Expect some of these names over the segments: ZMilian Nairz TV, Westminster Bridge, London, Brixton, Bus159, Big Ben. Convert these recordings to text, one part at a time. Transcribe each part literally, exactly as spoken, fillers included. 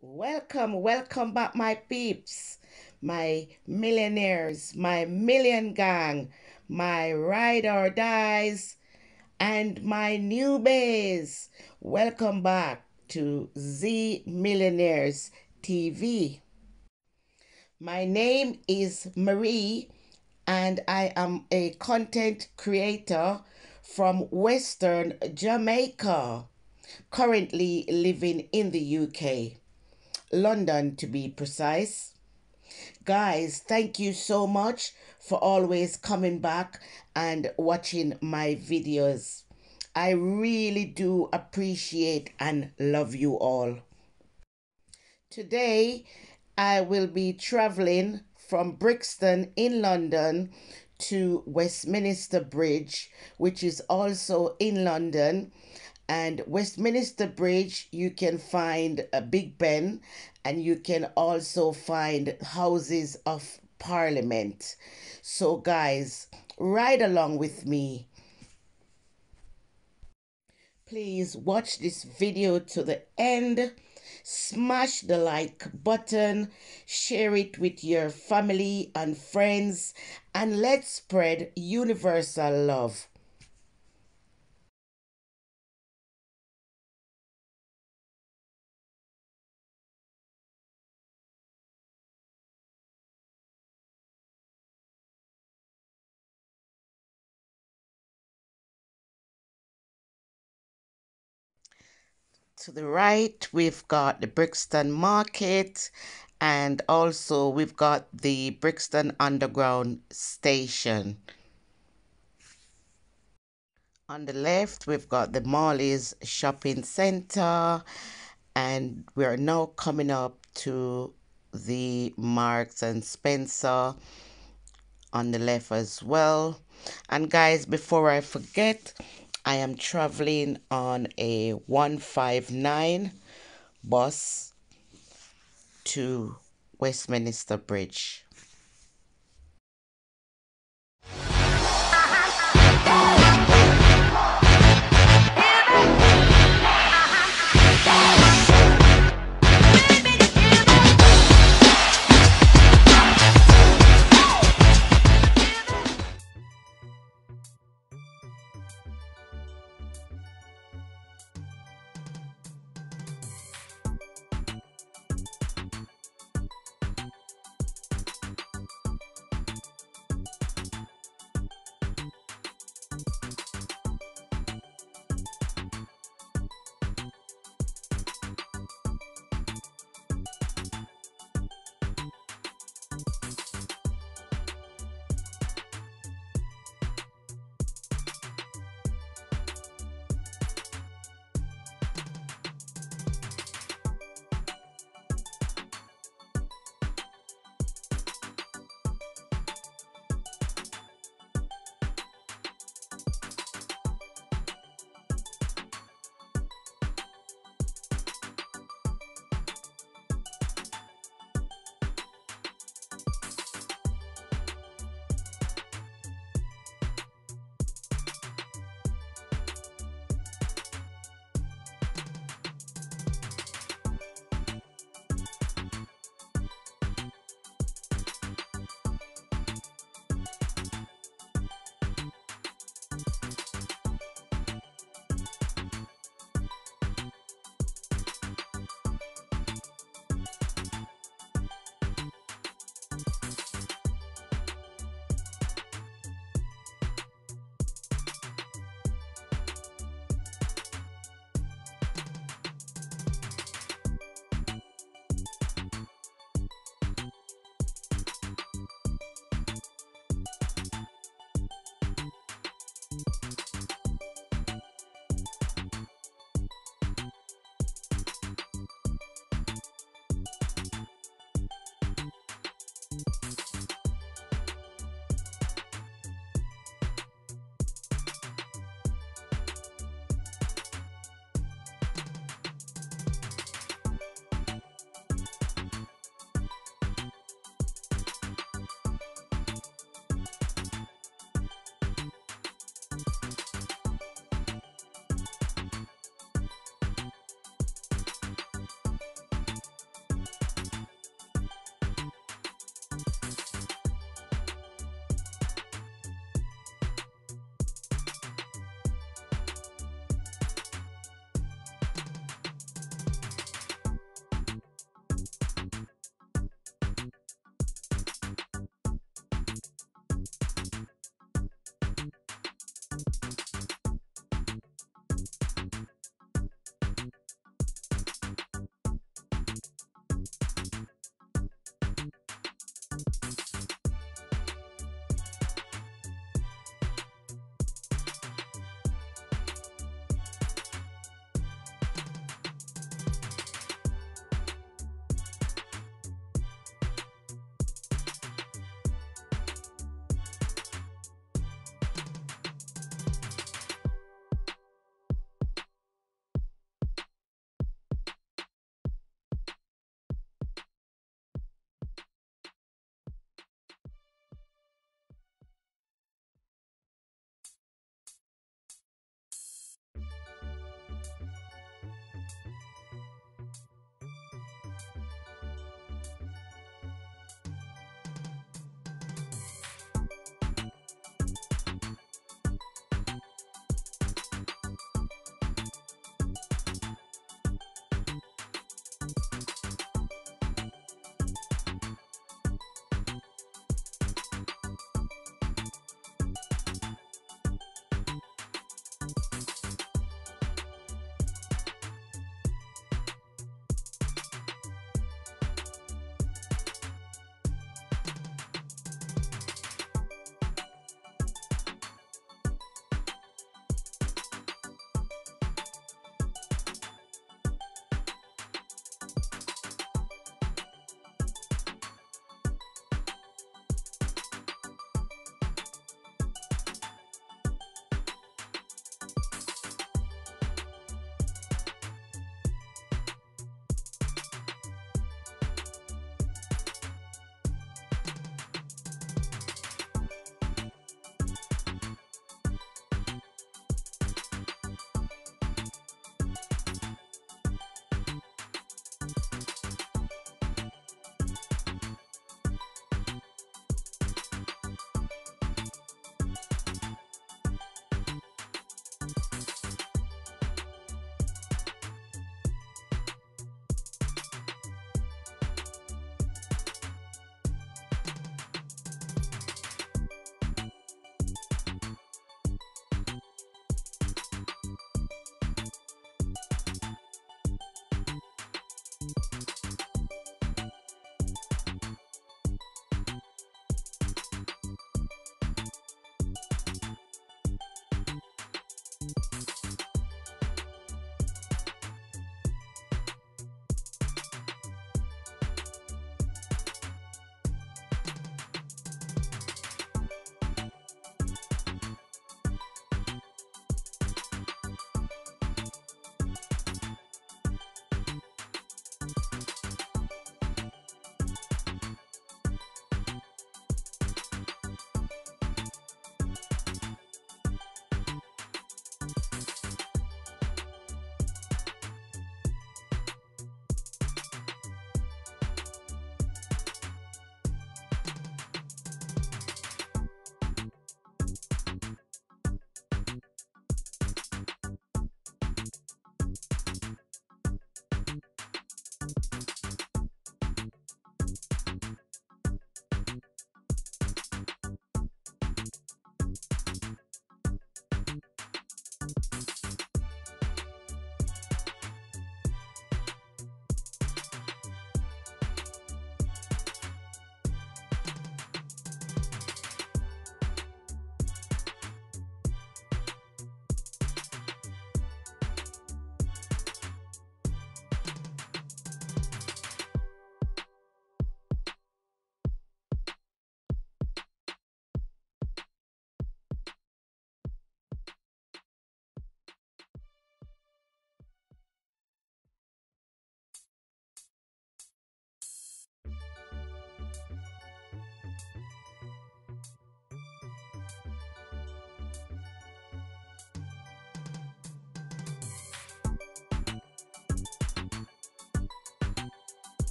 Welcome, welcome back my peeps, my millionaires, my million gang, my ride or dies, and my newbies. Welcome back to ZMilian Nairz T V. My name is Marie and I am a content creator from Western Jamaica, currently living in the U K. London to be precise. Guys, thank you so much for always coming back and watching my videos. I really do appreciate and love you all. Today I will be traveling from Brixton in London to Westminster Bridge, which is also in London. And Westminster Bridge, you can find a Big Ben, and you can also find Houses of Parliament. So guys, ride along with me. Please watch this video to the end. Smash the like button, share it with your family and friends, and let's spread universal love. To the right, we've got the Brixton Market, and also we've got the Brixton Underground Station. On the left, we've got the Marley's Shopping Centre, and we're now coming up to the Marks and Spencer on the left as well. And guys, before I forget, I am traveling on a one five nine bus to Westminster Bridge.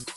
You